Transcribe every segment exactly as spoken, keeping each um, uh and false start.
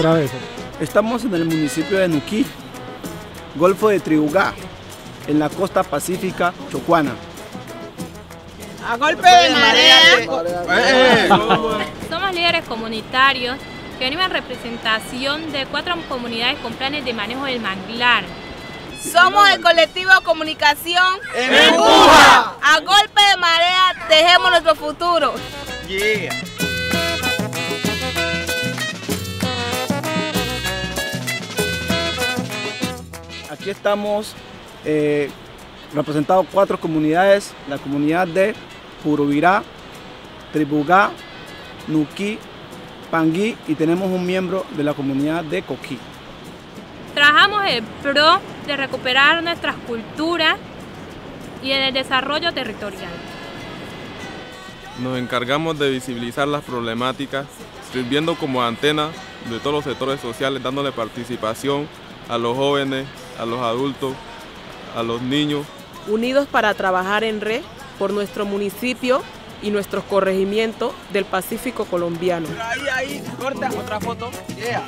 Otra vez. Estamos en el municipio de Nuquí, Golfo de Tribugá, en la costa pacífica Chocuana. A golpe de marea. Somos líderes comunitarios que venimos en representación de cuatro comunidades con planes de manejo del manglar. Somos el colectivo Comunicación ¡En Puja! A golpe de marea, tejemos nuestro futuro. Yeah. Aquí estamos eh, representados cuatro comunidades, la comunidad de Jurubirá, Tribugá, Nuquí, Panguí, y tenemos un miembro de la comunidad de Coquí. Trabajamos en pro de recuperar nuestras culturas y en el desarrollo territorial. Nos encargamos de visibilizar las problemáticas, sirviendo como antena de todos los sectores sociales, dándole participación a los jóvenes, a los adultos, a los niños. Unidos para trabajar en red por nuestro municipio y nuestros corregimientos del Pacífico colombiano. Ahí, ahí, corta, otra foto. Yeah.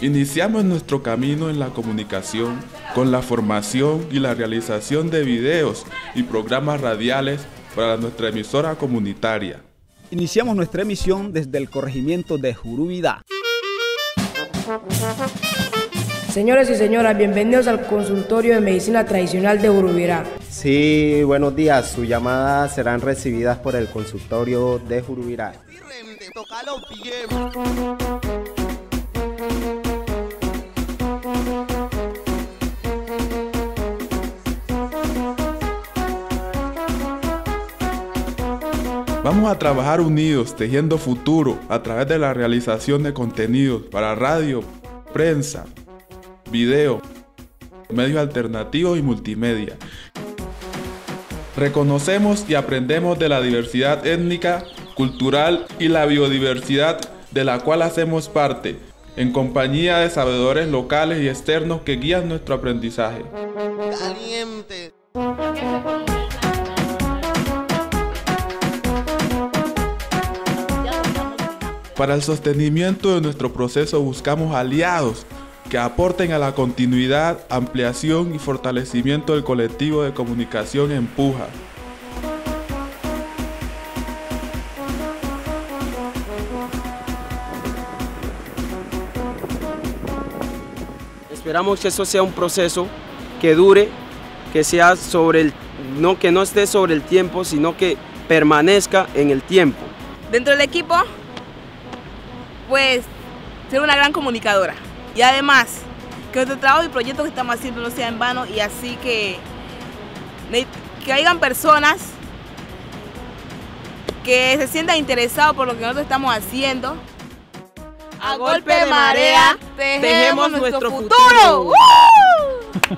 Iniciamos nuestro camino en la comunicación con la formación y la realización de videos y programas radiales para nuestra emisora comunitaria. Iniciamos nuestra emisión desde el corregimiento de Jurubirá. Señores y señoras, bienvenidos al consultorio de medicina tradicional de Jurubirá. Sí, buenos días. Sus llamadas serán recibidas por el consultorio de Jurubirá. Vamos a trabajar unidos, tejiendo futuro a través de la realización de contenidos para radio, prensa, video, medios alternativos y multimedia. Reconocemos y aprendemos de la diversidad étnica, cultural y la biodiversidad de la cual hacemos parte, en compañía de sabedores locales y externos que guían nuestro aprendizaje. Caliente. Para el sostenimiento de nuestro proceso buscamos aliados que aporten a la continuidad, ampliación y fortalecimiento del colectivo de comunicación En Puja. Esperamos que eso sea un proceso que dure, que sea sobre el, no, que no esté sobre el tiempo, sino que permanezca en el tiempo. Dentro del equipo, pues ser una gran comunicadora y además que nuestro trabajo y proyectos que estamos haciendo no sea en vano, y así que que hayan personas que se sientan interesados por lo que nosotros estamos haciendo. A golpe de marea tejemos nuestro futuro. ¡Uh!